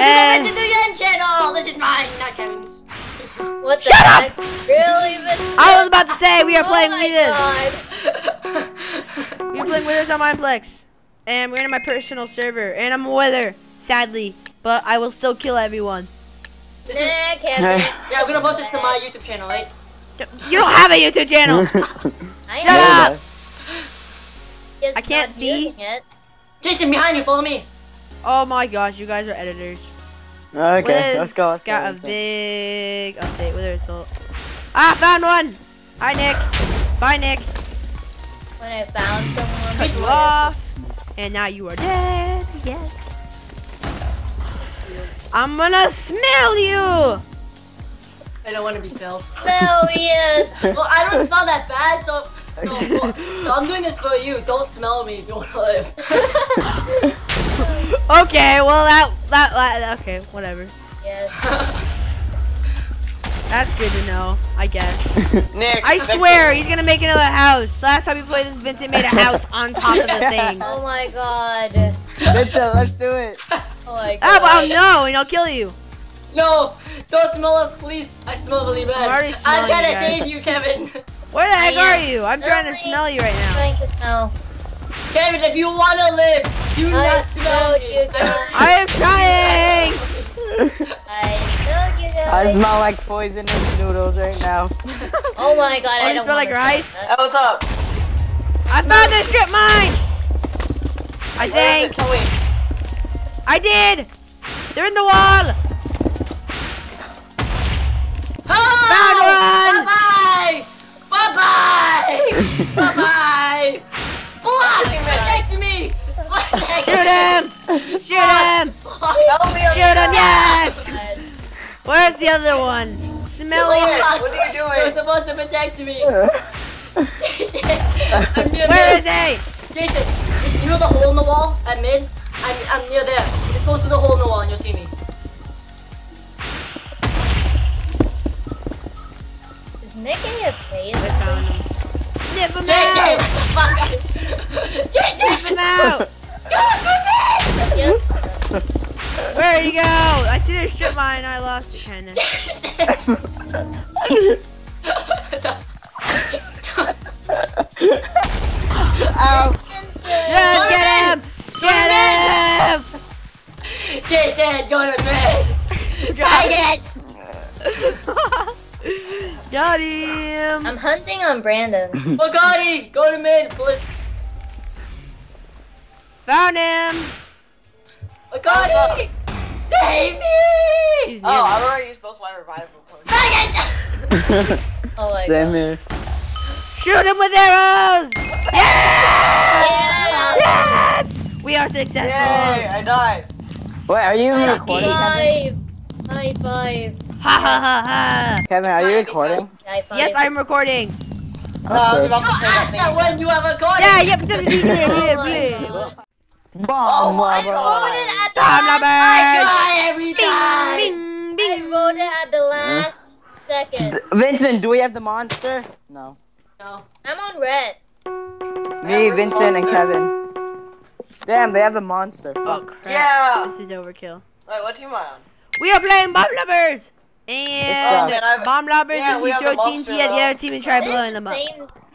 we went to the end channel. This is mine, not Kevin's. What the heck? Shut up! Really? I was about to say we are playing Withers. We're playing Withers on Mineplex, and we're in my personal server, and I'm a Wither, sadly, but I will still kill everyone. Nah, Kevin. Yeah, we're gonna post this to my YouTube channel, right? You don't have a YouTube channel. Shut up! I can't see. Jason, behind you, follow me. Oh my gosh, you guys are editors. Okay, Wiz let's go. Got a big update with a result. Ah, found one. Hi, Nick. Bye, Nick. When I found someone, cut you off, and now you are dead. Yes. I'm gonna smell you. I don't want to be smelled. Smell, yes. Well, I don't smell that bad, so I'm doing this for you. Don't smell me if you want to live. Okay, well that okay, whatever. Yes. That's good to know, I guess. Nick, I swear he's gonna make another house. Last time we played this, Vincent made a house on top of the thing. Oh my god. Vincent, let's do it. Oh my god. Oh no, and I'll kill you. No, don't smell us, please. I smell really bad. I'm trying to save you, Kevin. Where the heck are you? I'm trying to smell you right now. I'm trying to smell. Kevin, if you want to live, do not smell me. I am trying. I smell like poisonous noodles right now. Oh my god, I don't smell like rice. Oh, what's up? I found the strip mine. I think. I did. They're in the wall. Bye-bye! Bye-bye! Bye-bye! Block! Protect me! Shoot him! Shoot him! Shoot him, yes! Where's the other one? Smelly. What are you doing? You're supposed to protect me. Where is he? Jason, you know the hole in the wall at mid? I'm near there. Just go to the hole in the wall and you'll see me. Nick in your face. Snip him out! Snip him out! Where'd he go? I see their strip mine. I lost it, kinda. Ow. Yes, get him! Get him! Jason, go to bed! Dang it! Got him! I'm hunting on Brandon. Bugatti! Go to mid, please. Found him! Bugatti! Save me! Oh, I've already used both my revival potions. Oh my god. Shoot him with arrows! Yes! Yeah! Yes! We are successful! Yay, I died. Wait, are you even recording? High five. Ha ha ha ha! Kevin, are you recording? Yes, I'm recording. No, I was about to say that when you have recording. Yeah. Bomb! I voted at the last. I die every time. Bing, bing, bing. I voted at the last second. Vincent, do we have the monster? No. No. I'm on red. Me, Vincent, and Kevin. Damn, they have the monster. Oh crap! Yeah. This is overkill. Wait, what team am I on? We are playing Bomb Lovers. And Bomb Robbers, if you show team T at the other team and try blowing them up.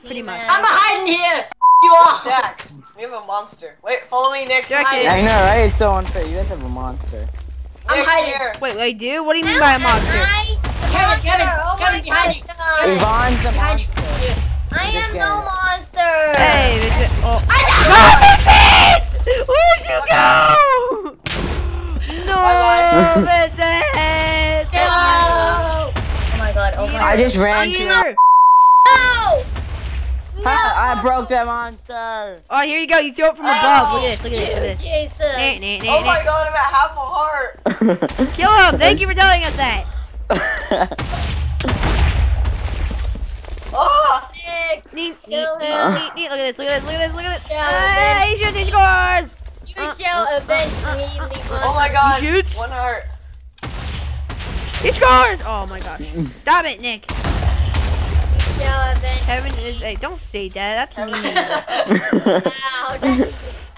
Pretty much. I'm hiding here! F you all! That. We have a monster. Wait, follow me, Nick. I know, right? It's so unfair. You guys have a monster. I'm hiding here. Wait, wait, dude? What do you mean by a monster? Kevin, behind you! Yvonne's a monster. I am no monster! Hey, it's a- Oh. I know! Where'd you go? No, it's a head. No. Oh my god! Oh my god! I just ran to. Oh! No. I broke that monster. Oh, here you go. You throw it from above. Look at this. Look at this. Jason. Oh my god! I'm at half a heart. Kill him! Thank you for telling us that. Oh! Neat. Look at this. He shoots. He scores. We shall eventually leave us. Oh my god! He shoots. One heart. He scores! Oh my gosh! Stop it, Nick. We shall eventually. Kevin is. Hey, don't say that. That's mean. Wow.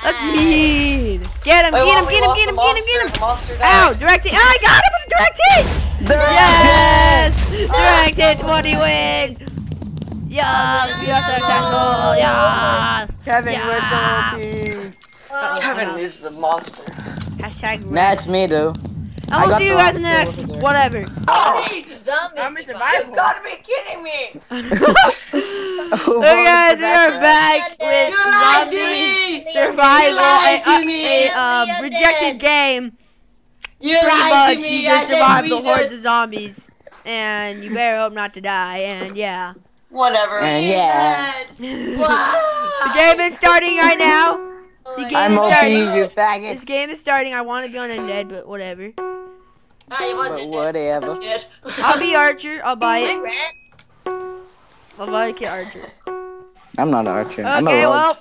That's mean. Get him, get him. Ow, direct hit. I got him with direct hit. Yes. Direct hit, 20 win. Yes, we are successful. Yes. Kevin wins the whole team. Kevin is the monster. #Rest. That's me, though. I will see you guys next. Whatever. Oh, zombie survival. You've got to be kidding me. Hey guys, we are back with zombie survival, a rejected game. You pretty much you just survived the hordes of zombies, and you better hope not to die. And yeah. Whatever. And yeah. The game is starting right now. I'm OP, you faggots. This game is starting. I want to be on Undead, but whatever. Whatever. I'll be Archer. I'll buy it. I'll buy it, Archer. I'm not an Archer. Okay, I'm a rogue. Well,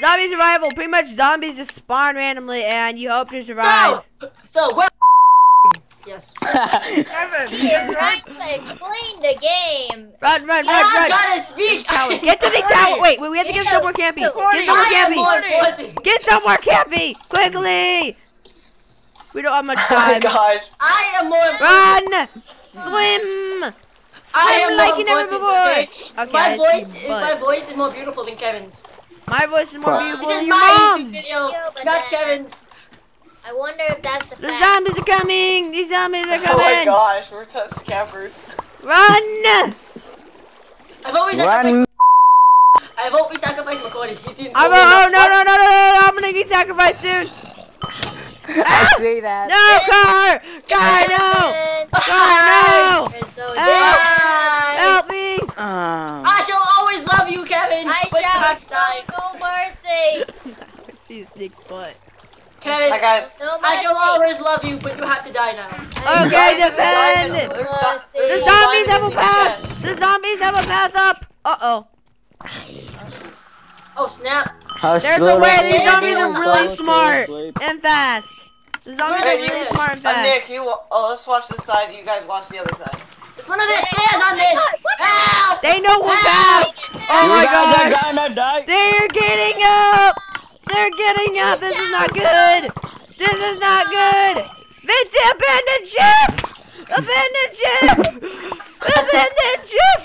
zombie survival. Pretty much zombies just spawn randomly, and you hope to survive. So well. Yes. It's right to explain the game. Run. Gotta speak. Get to the tower. Wait, we have to get somewhere campy. Get somewhere campy. Quickly. We don't have much time. Oh my gosh. I am more. Run. Swim. Swim like you never before. Okay, my voice is more beautiful than Kevin's. My voice is more beautiful than your mom's. This is my YouTube video, not Kevin's. I wonder if that's the fact. Zombies are coming! These zombies are coming! Oh my gosh, we're tough scabbers. Run! I vote we sacrifice McCordy. No, I'm gonna get sacrificed soon! I see that. No, Car! You're so dead. Help me! I shall always love you, Kevin! I shall show no mercy! I see his dick's butt. Okay, hi guys. No, I shall always love you, but you have to die now. Okay, defend! The zombies have a path! The zombies have a path up! Uh-oh. Oh, snap. There's no way. These zombies are really smart and fast. The zombies are really smart and fast. Nick, let's watch this side. You guys watch the other side. It's one of the stairs on this! Help! They know we're fast! Oh my god. They're getting up! They're getting up! This is not good! This is not good! Vince, abandon ship! Abandon ship! Abandon ship!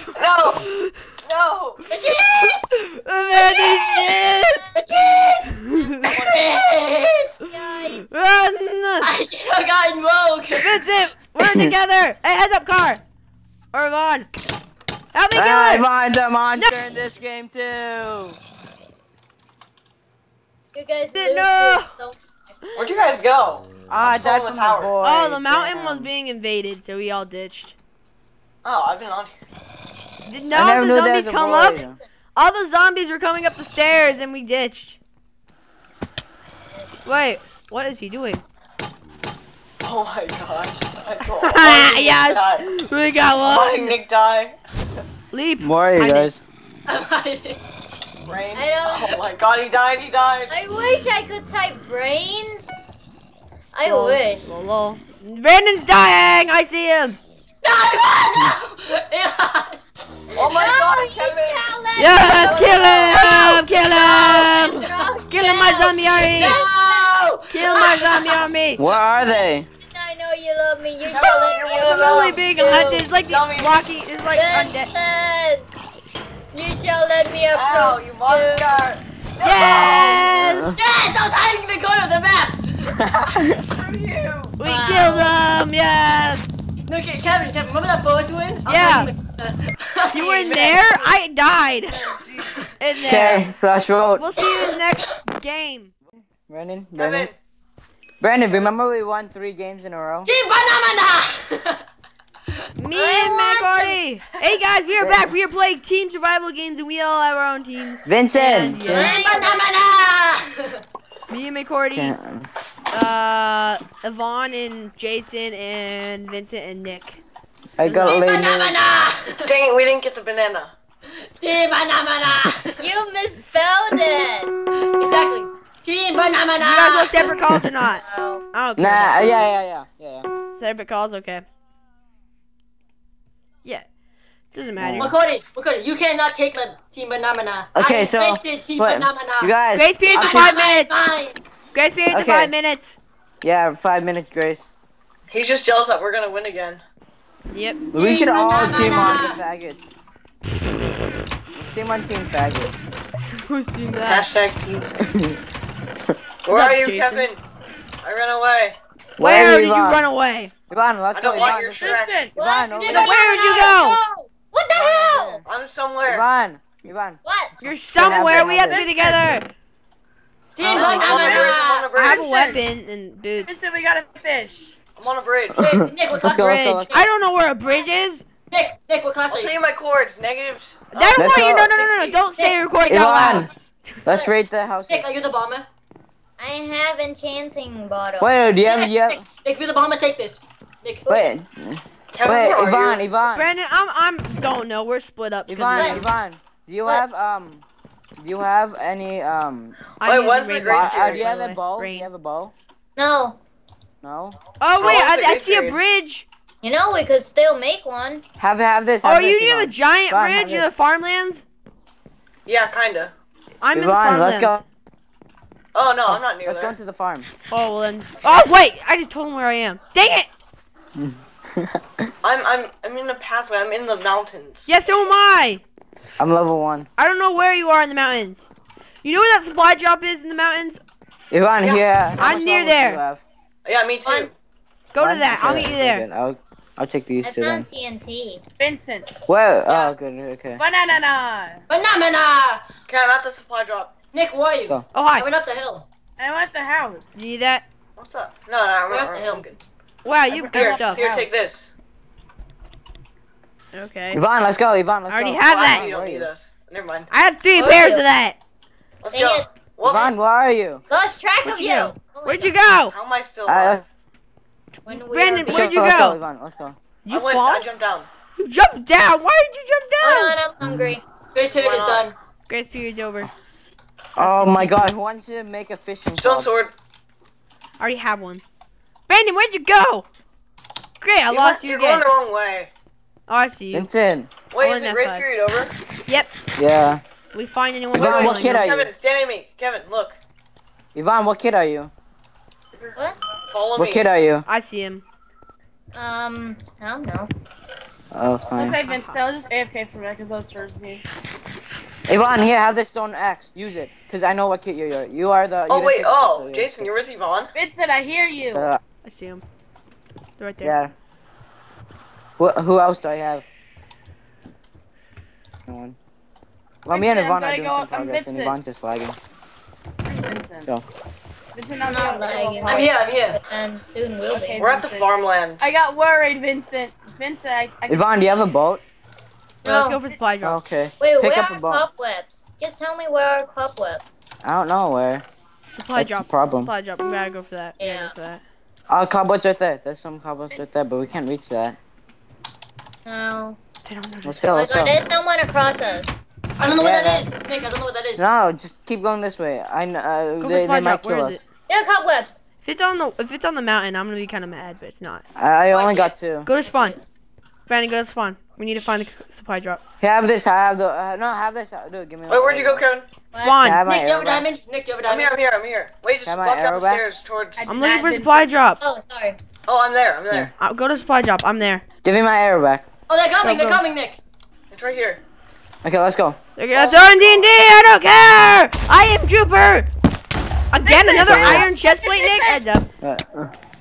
No! Abandon ship! Run! I should have gotten woke! Vince, we're together! Hey, heads up, Car! Or Yvonne! Help me kill her! Yvonne's a monster in this game, too! You guys Where'd you guys go? I died on the tower. Oh, the mountain was being invaded, so we all ditched. Oh, I've been on here. Did none of the zombies come up? All the zombies were coming up the stairs, and we ditched. Wait, what is he doing? Oh my gosh. Yes, we got one. Watching Nick die. Leap. Where are you guys? I'm hiding. Brains. Oh my god, he died. I wish I could type brains. I wish. Lol. Brandon's dying. I see him. No. Oh my god, Kevin. Yes, kill him. Kill my zombie army. No. Kill my zombie army. Where are they? I know you love me. You're literally being hunted. It's like these walking. It's like undead. You shall let me approach. Ow, you monster! No. Yes! Yes! I was hiding in the corner of the map! Screw you! We killed them, yes! No, Kevin, remember that boat you were in? Yeah! You were in there? I died! In there. Okay, slash road. We'll see you in the next game. Brandon, remember we won 3 games in a row? Team Banamana! Me and McCarty! Hey guys, we are back. We are playing team survival games and we all have our own teams. Vincent! Me and McCarty, Yvonne and Jason and Vincent and Nick. I got laid. Dang it, we didn't get the banana. Team Banamana! You misspelled it! Exactly. Team Banamana! You guys want separate calls or not? Oh, okay. Nah, yeah. Separate calls, okay. Yeah. Doesn't matter. Makodi, you cannot take the Team Banamana. Okay, so Team Banamana. You guys. Grace period for 5 minutes. Grace period for 5 minutes. Yeah, 5 minutes, Grace. He's just jealous that we're gonna win again. Yep. We should all team on the faggots. Team on Team Faggot. Who's team that? Hashtag team. Where are you, Jason? Kevin? I ran away. Where did you run away? Yvonne, let's go. Yvonne, your Yvonne, where did you go? What the hell? I'm somewhere. Yvonne, Yvonne. What? You're somewhere. We have to be together. Team, I have a weapon and boots. Listen, we got a fish. I'm on a bridge. Hey, Nick, what class are you? I don't know where a bridge is. Nick, what class are you? I'll tell you my chords. Negatives. That's why you. No. Don't say your chords out loud. Let's raid the house. Nick, are you the bomber? I have enchanting bottle. Wait, do you have? Yeah. Nick, you're the bomber. Take this. Nick. Wait. Wait, Yvonne. Brandon, I'm don't know. We're split up. Yvonne, do you have any? Wait, what's the green? Do you have a bow? No. No. Oh wait, I see a bridge. You know we could still make one. Have this. Oh, you do a giant bridge in the farmlands? Yeah, kinda. I'm in the farmlands. Let's go. Oh no, I'm not near. Let's go into the farm. Oh well then. Oh wait, I just told him where I am. Dang it! I'm in the pathway. I'm in the mountains. Yes, so am I. I'm level 1. I don't know where you are in the mountains. You know where that supply drop is in the mountains? Yvonne, yeah. I'm near there. Yeah, me too. Go to that. I'll meet you there. I'll take these two. That's not TNT. Vincent. Whoa. Yeah. Oh, good. Okay. Banana. Okay, I'm at the supply drop. Nick, where are you? Go. Oh hi. I went up the hill. I went the house. You need that? What's up? No, I'm up the hill. I'm good. Wow, you good stuff. Here, take this. Okay. Yvonne, let's go. I already have that. You don't need this. Never mind. I have 3 pairs of that. Let's go. Yvonne, where are you? Lost track of you. Where'd you go? How am I still alive? Brandon, where'd you go? Let's go. I jumped down. You jumped down? Why did you jump down? Hold on, I'm hungry. Grace period is done. Grace period's over. Oh my god, who wants to make a fishing stone sword? I already have one. Brandon, where'd you go? Great, I lost you again. You're going the wrong way. Oh, I see you. Vincent. Wait, is it grace period over? Yep. Yeah. We find anyone. Yvonne, what kid are you? Kevin, stand at me. Kevin, look. Yvonne, what kid are you? What? Follow me. What kid are you? I see him. I don't know. Oh, fine. Okay, Vince, that was just AFK for me, because that was first me. Yvonne, here, have this stone axe. Use it, because I know what kid you are. You are the... Oh, wait, oh, Jason, you're with Yvonne? Vincent, I hear you. I see him. They're right there. Yeah. Who else do I have? No one. Well, Vincent, me and Yvonne are doing some progress, and Yvonne's just lagging. Vincent. Go. I'm here. And soon we'll be. We're at the farmlands. I got worried, Vincent. Vincent, Yvonne, do you have a boat? No. Let's go for supply drop. Okay. Wait, pick up a boat. Cobwebs? Just tell me where are cobwebs. I don't know where. Supply drop. That's a problem. Supply drop. We gotta go for that. Yeah. Cobwebs right there. There's some cobwebs right there, but we can't reach that. No. They don't know. Let's go. There's someone across us. I don't know what that is. Nick, I don't know what that is. No, just keep going this way. I know they might kill us. Yeah, cobwebs. If it's on the mountain, I'm gonna be kind of mad, but it's not. I only got 2. Go to spawn, Brandon. Go to spawn. We need to find the supply drop. Have this. Have this. Dude, give me. Wait, where'd you go, Kevin? Spawn. Nick, you have a diamond. I'm here. Wait, just walk down the stairs towards. I'm looking for supply drop. Oh, sorry. Oh, I'm there. I'll go to supply drop. I'm there. Give me my arrow back. Oh, they're coming. They're coming, Nick. It's right here. Okay, let's go. That's on D&D. I don't care. I am Trooper. Again, another iron chest plate, Nick? Heads up.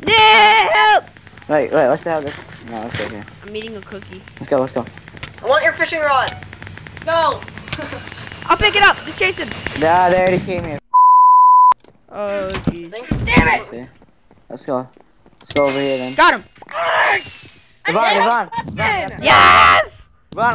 Yeah, help! Wait, let's have this. No, okay, okay. I'm eating a cookie. Let's go. I want your fishing rod. Go! I'll pick it up. Just chase him. Nah, they already came here. Oh, jeez. Damn it! Let's go over here, then. Got him! Yvonne! Yes! Yvonne,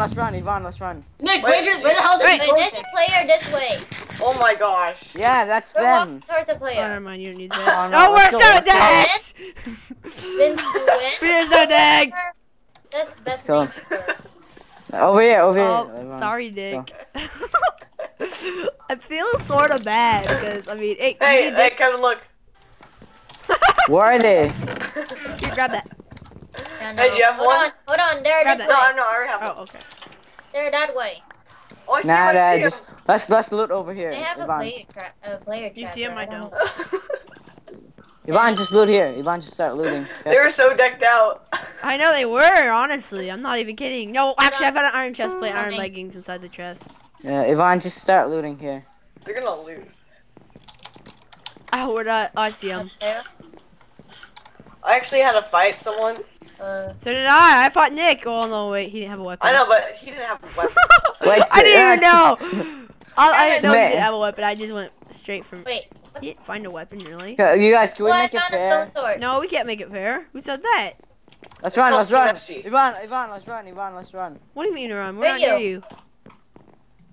let's run. Nick, where the hell did you go? There's a player this way. Oh my gosh. Yeah, that's them. Towards the player. Oh, never mind, you don't need that. Oh, we're so dead! We're so dead! That's the best thing. Over here. Oh, sorry, Nick. I feel sort of bad, because, I mean, hey, Kevin, look. Where are they? Here, grab that. Hey, do you have one? Hold on, there it is. No, I already have one. Oh, okay. They're that way. Oh, I see him, I see him. Just, let's loot over here. They have Ivan. a player trap. You see him, I don't. Ivan, just loot here. Ivan, just start looting. Okay. They were so decked out. I know they were, honestly. I'm not even kidding. No, actually, I found an iron chest plate, iron leggings inside the chest. Yeah, Ivan, just start looting here. They're gonna lose. Oh, we're not. Oh, I see him. I actually had to fight someone. So did I. I fought Nick. Oh, no, wait. He didn't have a weapon. I know, but he didn't have a weapon. I didn't even know. I didn't know he didn't have a weapon. I just went straight from... Wait. You didn't find a weepon, really? You guys, can we make it fair? No, we can't make it fair. Who said that? Let's run, let's run. Ivan, let's run. Ivan, let's run. What do you mean to run? We're not near you.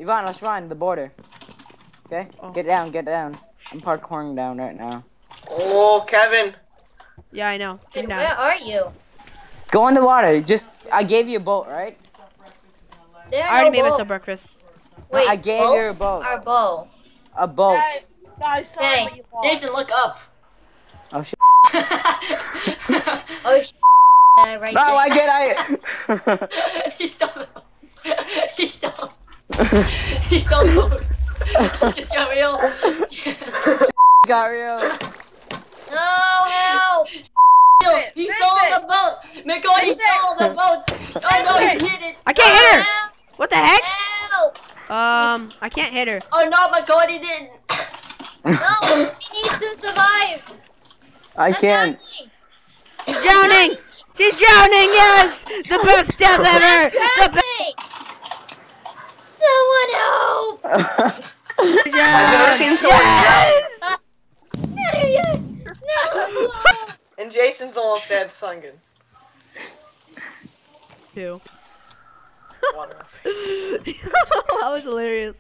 Ivan, let's run. The border. Okay? Oh. Get down, get down. I'm parkouring down right now. Oh, Kevin. Yeah, I know. Dude, where are you? Go in the water. Just, I gave you a boat, right? I already made myself breakfast. Wait, I gave you a boat. Our bow. A boat. Hey, Jason, look up. Oh shit. Oh shit. Right no, I get it. He stole the boat. He stole. He stole the boat. Just got real. Got real. No, help. He stole the boat. McCoy, he stole the boat. Oh no, he did it. I can't hit her. What the heck? Help. I can't hit her. Oh no, McCoy, he didn't. No, he needs to survive. I can't. She's drowning. She's drowning. Yes, the best death ever. The someone help! I've never seen someone No. And Jason's almost dead, Sungan. Two. Water. That was hilarious.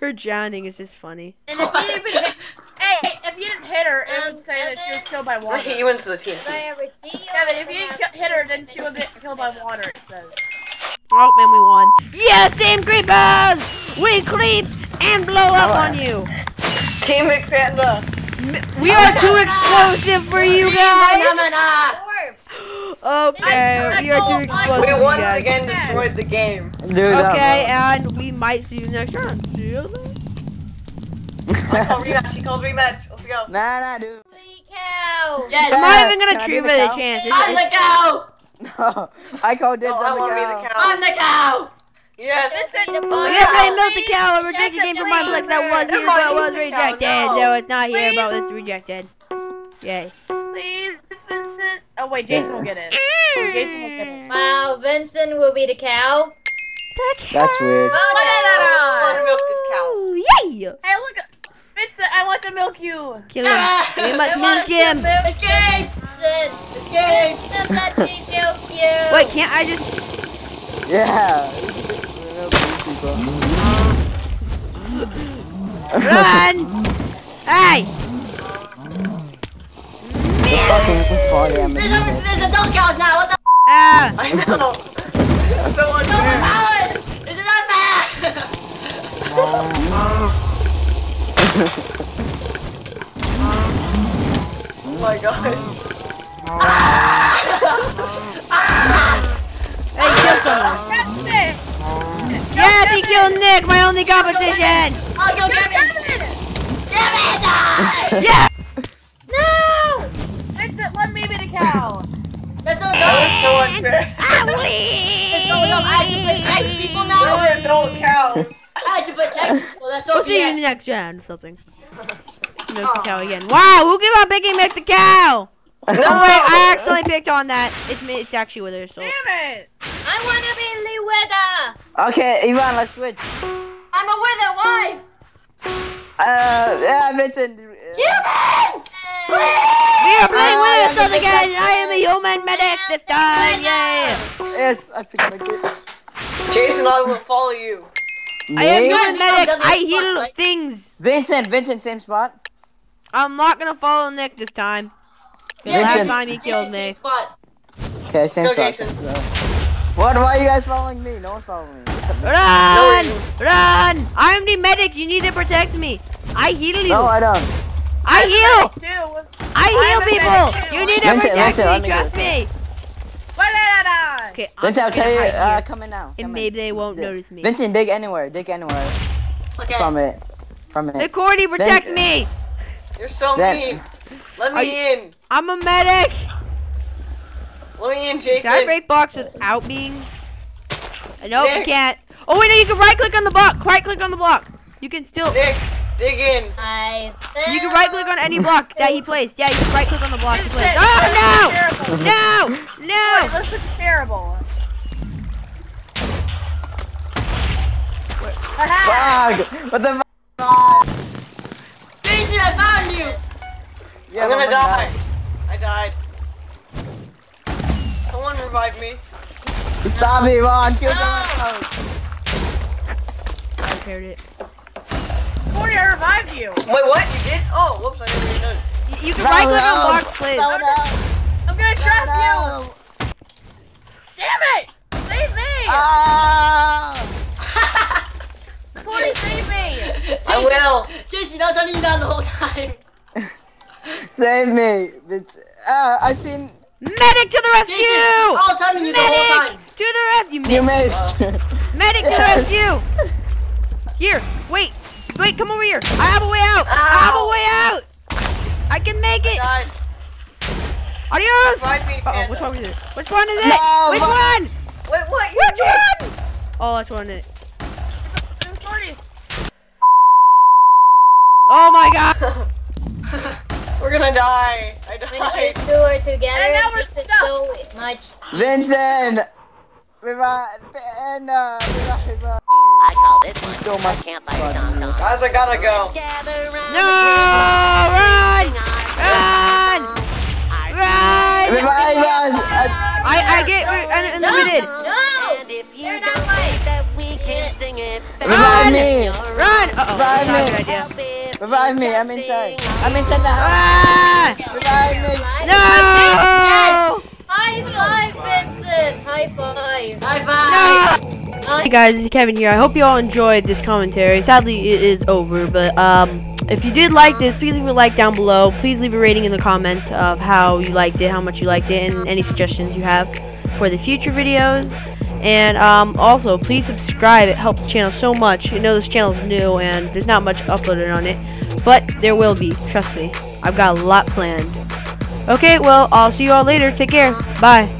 Her drowning is just funny. And if you didn't, hey, if you didn't hit her, it would say that she was killed by water. Look at you into the TNT. Kevin, if you didn't hit her, then she would get killed by water, it says. Oh, man, we won. Yes, Team Creepers! We creep and blow up on you. Team McFantla. We are too explosive for you guys. Okay, we are too explosive. We once again destroyed the game. Okay, and we might see you next round. See you later. I called rematch. She called rematch. Let's go. Nah, dude. Holy cow. Yes. I'm not even gonna treat it a chance. I'm the cow. No, I called dibs on the cow. I'm the cow. Yes. We're gonna play Milk the Cow and reject the game from Mineplex. That was here, but was rejected. No, it's not here, but it's rejected. Yay. Please, Vincent. Oh wait, Jason will get it. Jason will get it. Wow, Vincent will be the cow. That's weird. I want to milk this cow. Yay! Hey, look, Vincent, I want to milk you. Kill him. We must milk him. Escape, Vincent. Escape. Let me milk you. Wait, can't I just? Yeah. Run! Hey! There's a dog out now. What the? I know. So overpowered. Is it not bad? Oh my gosh! Hey, kill someone! Yes, he killed Nick, my only competition! I'll go get him! Kevin! Yeah! No! Exit, let me be the cow! That's all done! It's all done! I have to protect people now! You're an adult cow! I have to protect people, that's all we'll see you in the next round or something. Milk the cow again. Wow, who gave up picking Milk the Cow? No, wait, I accidentally picked on that. It's actually with her, so. Damn it! I wanna be the wither! Okay, Ivan, let's switch. I'm a wither, why? Yeah, Vincent. Human! We are playing with us again! I am a human medic this time! Yay! Yes, I picked my kid. Jason, I will follow you. I am human medic! I heal things! Vincent, same spot. I'm not gonna follow Nick this time. Yeah, last time he killed me. Okay, same spot. What? Why are you guys following me? No one's following me. Run! Run! I'm the medic. You need to protect me. I heal you. No, I don't. I heal. I heal people. You need to protect me. Trust me. Okay, Vincent, I'll tell you, come in now. And maybe they won't notice me. Vincent, dig anywhere. Dig anywhere. Okay. From it. The Cordy, protect me! You're so mean. Let me in. I'm a medic. Let me in, Jason. Can I break box without being? No, I can't. Oh wait, no, you can right-click on the block. Right-click on the block. You can still. Nick, dig in. You can right-click on any block that he placed. Yeah, you can right-click on the block he placed. Oh no! No! No! This looks terrible. Bug! What the fuck? Jason, I found you. Yeah, I'm gonna die. I died. Someone revive me. Stop me, Vaughn. Kill someone else. I parried it. Cordy, I revived you. Wait, what? You did? Oh, whoops, I didn't read notes. You can right click on box, please. I'm gonna trap you. Damn it! Save me! Cordy, save me! Jason, I will. Jason, that's how you died the whole time. Save me. It's, I seen... Medic to the rescue! Jason, I was hunting you the whole time. To the rescue! You missed. Medic to the rescue! Here, wait. Wait, come over here. I have a way out. Ow. I have a way out. I can make it. Adios. Uh-oh, which one is it? Which one is it? No, which one? Wait, what? Which one? Oh, that's one it. Oh my god. We're gonna die. I died. We two are together. And now we're stuck. So much. Vincent. Viva. I call this one so much. Guys, I gotta go. No! Run! Run! Run! Revive us! I get unlimited. No! They're not mine. Revive me! Run! Revive me! Revive me, I'm inside. I'm inside the house. Revive me. No! High five, Vincent. High five. High five. Hey guys, it's Kevin here. I hope you all enjoyed this commentary. Sadly, it is over, but if you did like this, please leave a like down below. Please leave a rating in the comments of how you liked it, how much you liked it, and any suggestions you have for the future videos. And also, please subscribe. It helps the channel so much. You know this channel is new, and there's not much uploaded on it, but there will be. Trust me, I've got a lot planned. Okay, well, I'll see you all later. Take care. Bye.